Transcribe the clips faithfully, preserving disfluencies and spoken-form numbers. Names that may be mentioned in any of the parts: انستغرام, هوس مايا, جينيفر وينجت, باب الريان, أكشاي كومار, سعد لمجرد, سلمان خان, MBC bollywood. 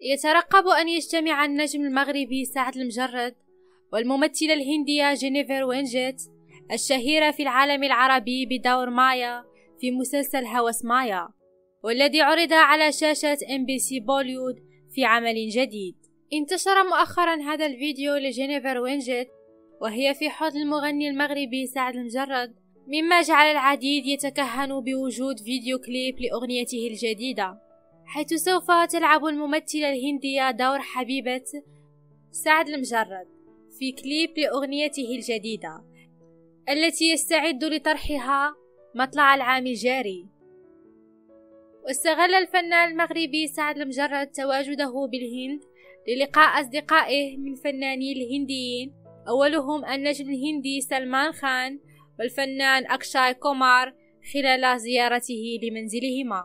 يترقب أن يجتمع النجم المغربي سعد لمجرد والممثلة الهندية جينيفر وينجت الشهيرة في العالم العربي بدور مايا في مسلسل هوس مايا، والذي عرض على شاشة إم بي سي bollywood في عمل جديد. انتشر مؤخرا هذا الفيديو لجينيفر وينجت وهي في حضن المغني المغربي سعد لمجرد، مما جعل العديد يتكهن بوجود فيديو كليب لأغنيته الجديدة، حيث سوف تلعب الممثلة الهندية دور حبيبة سعد لمجرد في كليب لأغنيته الجديدة التي يستعد لطرحها مطلع العام الجاري. واستغل الفنان المغربي سعد لمجرد تواجده بالهند للقاء أصدقائه من فناني الهنديين، أولهم النجم الهندي سلمان خان والفنان أكشاي كومار، خلال زيارته لمنزلهما.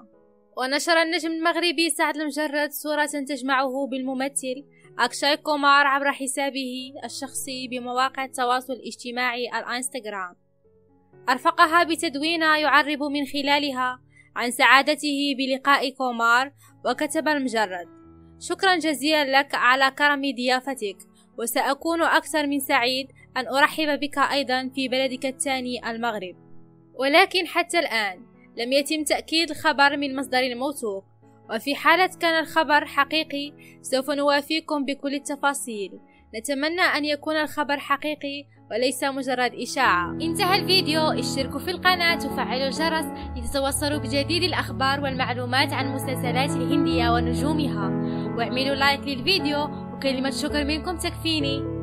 ونشر النجم المغربي سعد لمجرد صورة تجمعه بالممثل أكشاي كومار عبر حسابه الشخصي بمواقع التواصل الاجتماعي الانستغرام، أرفقها بتدوينة يعرب من خلالها عن سعادته بلقاء كومار، وكتب لمجرد: شكرا جزيلا لك على كرم ضيافتك، وسأكون أكثر من سعيد أن أرحب بك أيضا في بلدك الثاني المغرب. ولكن حتى الآن لم يتم تأكيد الخبر من مصدر موثوق، وفي حالة كان الخبر حقيقي سوف نوافيكم بكل التفاصيل. نتمنى أن يكون الخبر حقيقي وليس مجرد إشاعة. انتهى الفيديو، اشتركوا في القناة وفعلوا الجرس لتتوصلوا بجديد الأخبار والمعلومات عن المسلسلات الهندية ونجومها، واعملوا لايك للفيديو، وكلمة شكر منكم تكفيني.